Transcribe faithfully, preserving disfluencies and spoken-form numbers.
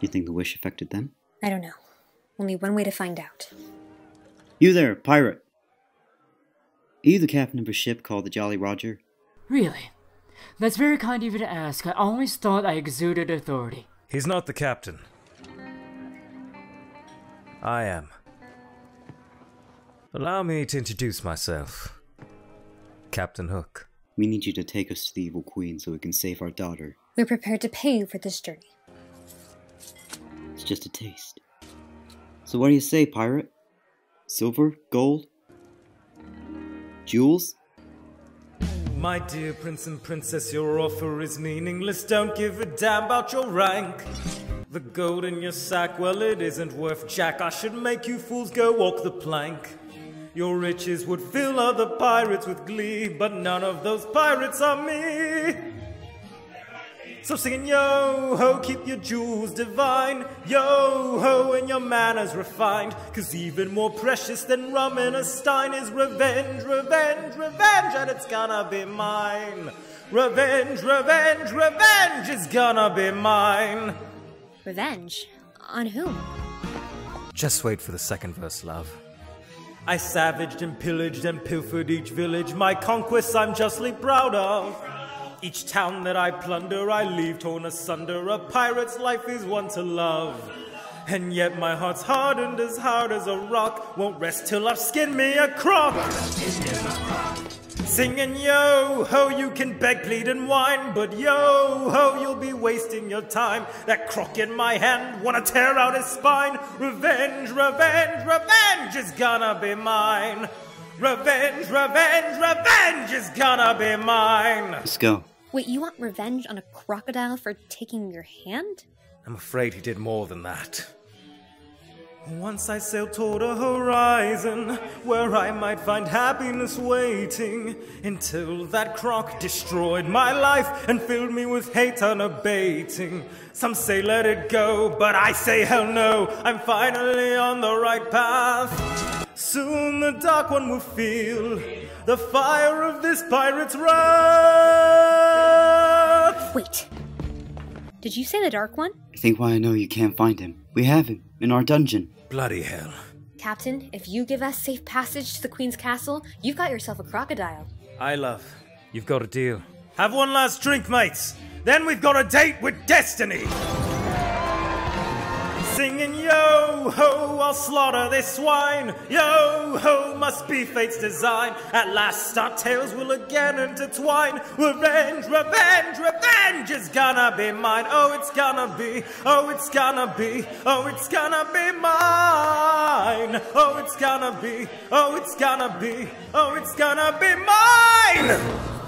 Do you think the wish affected them? I don't know. Only one way to find out. You there, pirate! Are you the captain of a ship called the Jolly Roger? Really? That's very kind of you to ask. I always thought I exuded authority. He's not the captain. I am. Allow me to introduce myself. Captain Hook. We need you to take us to the Evil Queen so we can save our daughter. We're prepared to pay you for this journey. It's just a taste. So what do you say, pirate? Silver? Gold? Jewels? My dear prince and princess, your offer is meaningless. Don't give a damn about your rank. The gold in your sack, well, it isn't worth jack. I should make you fools go walk the plank. Your riches would fill other pirates with glee, but none of those pirates are me. So singing yo-ho, keep your jewels divine, yo-ho, and your manners refined, 'cause even more precious than rum in a stein is revenge, revenge, revenge, and it's gonna be mine. Revenge, revenge, revenge is gonna be mine. Revenge? On whom? Just wait for the second verse, love. I savaged and pillaged and pilfered each village. My conquests I'm justly proud of. Each town that I plunder I leave torn asunder. A pirate's life is one to love. And yet my heart's hardened as hard as a rock. Won't rest till I've skinned me a croc. Singing yo-ho, you can beg, plead, and whine, but yo-ho, you'll be wasting your time. That croc in my hand, wanna tear out his spine. Revenge, revenge, revenge is gonna be mine. Revenge, revenge, revenge is gonna be mine. Let's go. Wait, you want revenge on a crocodile for taking your hand? I'm afraid he did more than that. Once I sailed toward a horizon where I might find happiness waiting, until that croc destroyed my life and filled me with hate unabating. Some say let it go, but I say hell no. I'm finally on the right path. Soon the Dark One will feel the fire of this pirate's wrath. Wait. Did you say the Dark One? I think why I know you can't find him. We have him, in our dungeon. Bloody hell. Captain, if you give us safe passage to the Queen's castle, you've got yourself a crocodile. Aye, love. You've got a deal. Have one last drink, mates. Then we've got a date with destiny. Singing yo-ho, I'll slaughter this swine. Yo-ho, must be fate's design. At last our tales will again intertwine. Revenge, revenge, revenge is gonna be mine. Oh, it's gonna be, oh, it's gonna be, oh, it's gonna be mine. Oh, it's gonna be, oh, it's gonna be, oh, it's gonna be mine.